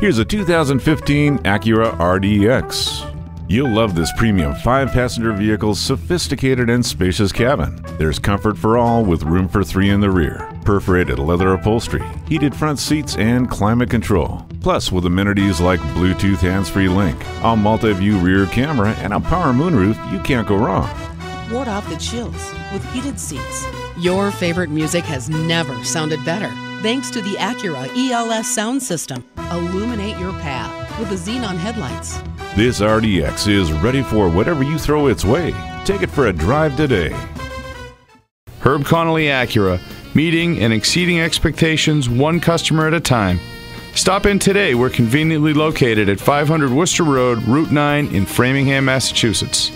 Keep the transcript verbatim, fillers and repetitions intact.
Here's a two thousand fifteen Acura R D X. You'll love this premium five passenger vehicle's sophisticated and spacious cabin. There's comfort for all with room for three in the rear, perforated leather upholstery, heated front seats, and climate control. Plus, with amenities like Bluetooth hands-free link, a multi-view rear camera, and a power moonroof, you can't go wrong. Ward off the chills with heated seats. Your favorite music has never sounded better, thanks to the Acura E L S sound system. Illuminate your path with the Xenon headlights. This R D X is ready for whatever you throw its way. Take it for a drive today. Herb Connolly Acura, meeting and exceeding expectations one customer at a time. Stop in today. We're conveniently located at five hundred Worcester Road, Route nine in Framingham, Massachusetts.